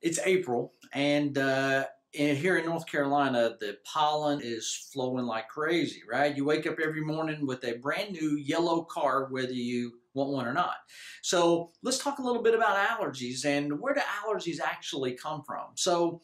It's April, and here in North Carolina, the pollen is flowing like crazy, right? You wake up every morning with a brand new yellow car, whether you want one or not. So let's talk a little bit about allergies and where do allergies actually come from. So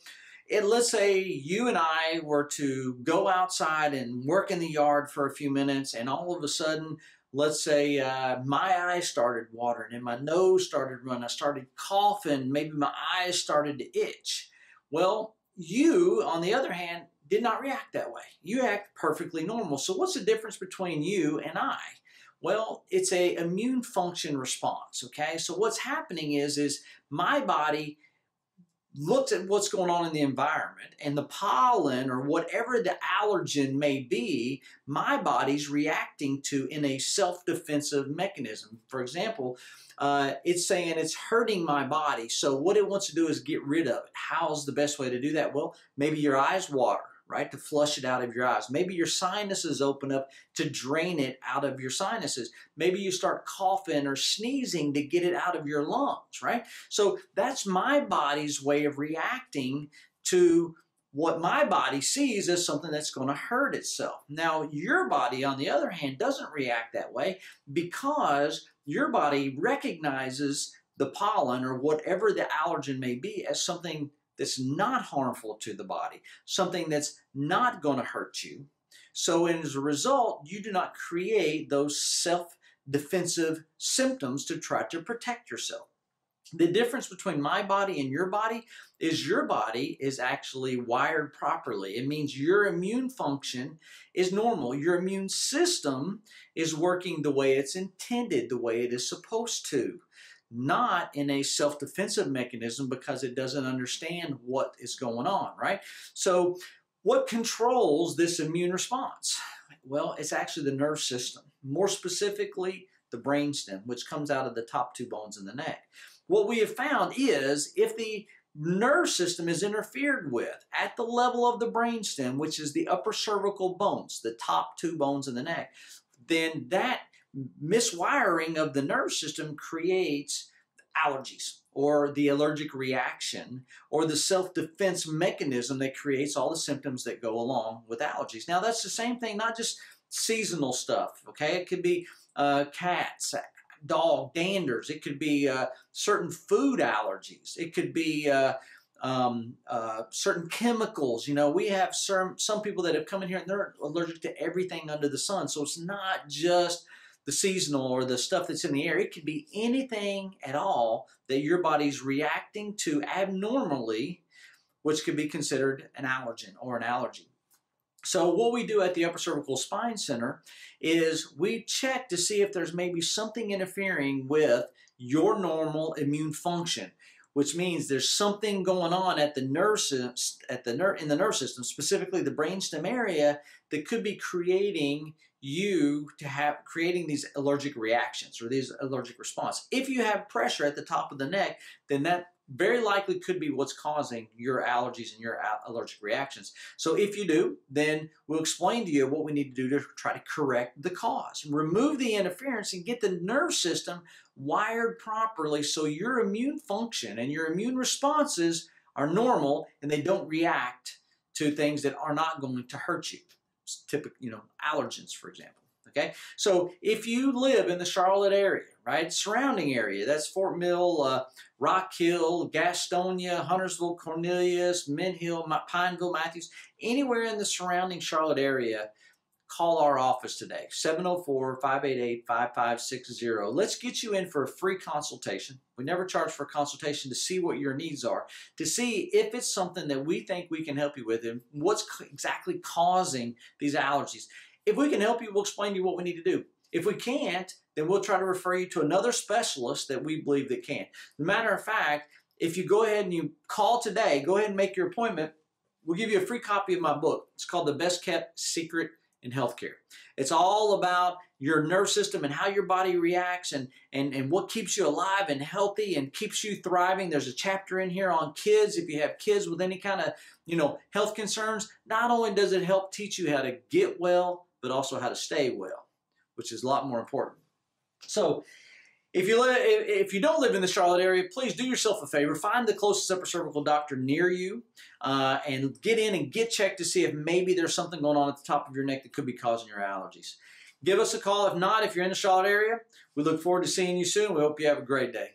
let's say you and I were to go outside and work in the yard for a few minutes, and all of a sudden, let's say my eyes started watering and my nose started running. I started coughing. Maybe my eyes started to itch. Well, you, on the other hand, did not react that way. You act perfectly normal. So what's the difference between you and I? Well, it's an immune function response, okay? So what's happening is my body looks at what's going on in the environment, and the pollen or whatever the allergen may be, my body's reacting to in a self-defensive mechanism. For example, it's saying it's hurting my body, so what it wants to do is get rid of it. How's the best way to do that? Well, maybe your eyes water, right, to flush it out of your eyes. Maybe your sinuses open up to drain it out of your sinuses. Maybe you start coughing or sneezing to get it out of your lungs, right? So that's my body's way of reacting to what my body sees as something that's going to hurt itself. Now, your body, on the other hand, doesn't react that way because your body recognizes the pollen or whatever the allergen may be as something that's not harmful to the body, something that's not going to hurt you. So as a result, you do not create those self-defensive symptoms to try to protect yourself. The difference between my body and your body is actually wired properly. It means your immune function is normal. Your immune system is working the way it's intended, the way it is supposed to. Not in a self-defensive mechanism because it doesn't understand what is going on, right? So what controls this immune response? Well, it's actually the nerve system, more specifically the brainstem, which comes out of the top two bones in the neck. What we have found is if the nerve system is interfered with at the level of the brainstem, which is the upper cervical bones, the top two bones in the neck, then that miswiring of the nerve system creates allergies or the allergic reaction or the self-defense mechanism that creates all the symptoms that go along with allergies. Now, that's the same thing, not just seasonal stuff, okay? It could be cats, dog, danders. It could be certain food allergies. It could be certain chemicals. You know, we have some people that have come in here and they're allergic to everything under the sun. So it's not just the seasonal or the stuff that's in the air. It could be anything at all that your body's reacting to abnormally, which could be considered an allergen or an allergy. So what we do at the Upper Cervical Spine Center is we check to see if there's maybe something interfering with your normal immune function, which means there's something going on at the nerve in the nerve system, specifically the brainstem area, that could be creating you to have these allergic reactions or these allergic response. If you have pressure at the top of the neck, then that very likely could be what's causing your allergies and your allergic reactions. So if you do, then we'll explain to you what we need to do to try to correct the cause, remove the interference, and get the nerve system wired properly so your immune function and your immune responses are normal and they don't react to things that are not going to hurt you. Typical, you know, allergens, for example. Okay, so if you live in the Charlotte area, right, surrounding area, that's Fort Mill, Rock Hill, Gastonia, Huntersville, Cornelius, Menhill, Pineville, Matthews, anywhere in the surrounding Charlotte area, call our office today, 704-588-5560. Let's get you in for a free consultation. We never charge for a consultation to see what your needs are, to see if it's something that we think we can help you with and what's exactly causing these allergies. If we can help you, we'll explain to you what we need to do. If we can't, then we'll try to refer you to another specialist that we believe that can. As a matter of fact, if you go ahead and you call today, go ahead and make your appointment, we'll give you a free copy of my book. It's called The Best Kept Secret in Healthcare. It's all about your nerve system and how your body reacts and what keeps you alive and healthy and keeps you thriving. There's a chapter in here on kids. If you have kids with any kind of, you know, health concerns, not only does it help teach you how to get well, but also how to stay well, which is a lot more important. So If you don't live in the Charlotte area, please do yourself a favor. Find the closest upper cervical doctor near you and get in and get checked to see if maybe there's something going on at the top of your neck that could be causing your allergies. Give us a call. If not, if you're in the Charlotte area, we look forward to seeing you soon. We hope you have a great day.